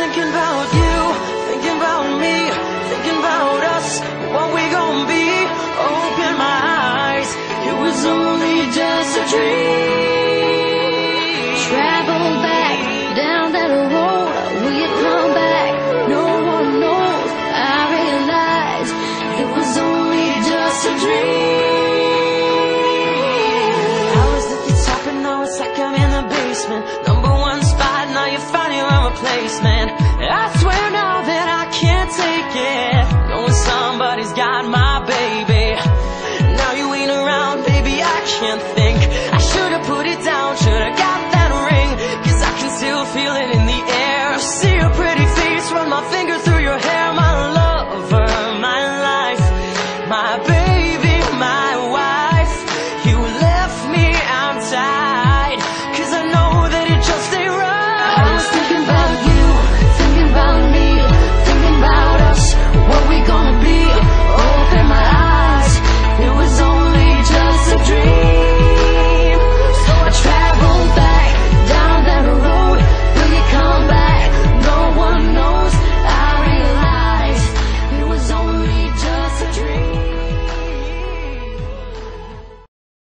thinking about you, thinking about me, thinking about us, what we gon' be. Open my eyes, it was a